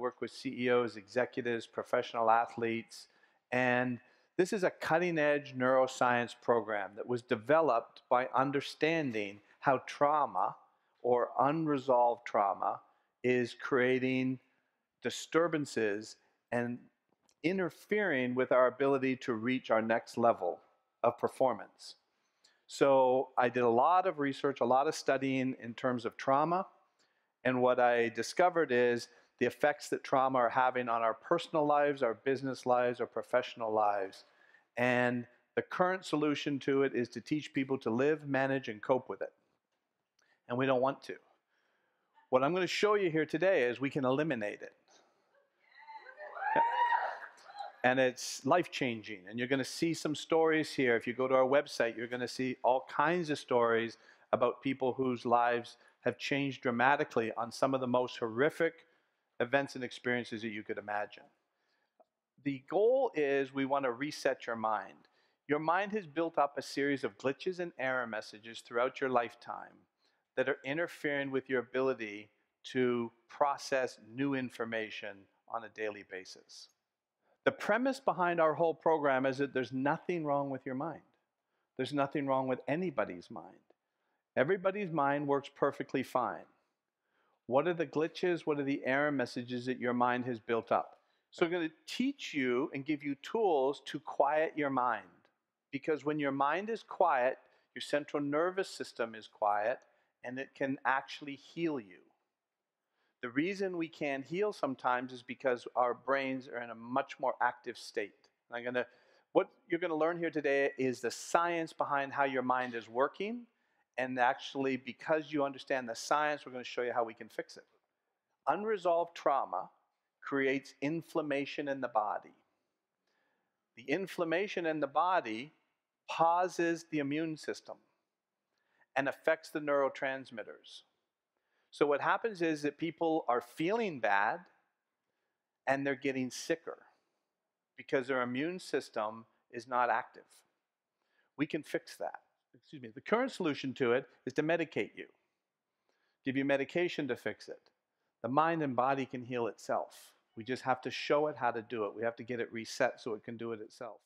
work with CEOs, executives, professional athletes, and this is a cutting-edge neuroscience program that was developed by understanding how trauma or unresolved trauma is creating disturbances and interfering with our ability to reach our next level of performance. So I did a lot of research, a lot of studying in terms of trauma, and what I discovered is the effects that trauma are having on our personal lives, our business lives, our professional lives. And the current solution to it is to teach people to live, manage, and cope with it. And we don't want to. What I'm going to show you here today is we can eliminate it. And it's life-changing. And you're going to see some stories here. If you go to our website, you're going to see all kinds of stories about people whose lives have changed dramatically on some of the most horrific events and experiences that you could imagine. The goal is we want to reset your mind. Your mind has built up a series of glitches and error messages throughout your lifetime that are interfering with your ability to process new information on a daily basis. The premise behind our whole program is that there's nothing wrong with your mind. There's nothing wrong with anybody's mind. Everybody's mind works perfectly fine. What are the glitches? What are the error messages that your mind has built up? So I'm going to teach you and give you tools to quiet your mind. Because when your mind is quiet, your central nervous system is quiet, and it can actually heal you. The reason we can't heal sometimes is because our brains are in a much more active state. And what you're going to learn here today is the science behind how your mind is working. And actually, because you understand the science, we're going to show you how we can fix it. Unresolved trauma creates inflammation in the body. The inflammation in the body pauses the immune system and affects the neurotransmitters. So what happens is that people are feeling bad and they're getting sicker because their immune system is not active. We can fix that. Excuse me, the current solution to it is to medicate you, give you medication to fix it. The mind and body can heal itself. We just have to show it how to do it. We have to get it reset so it can do it itself.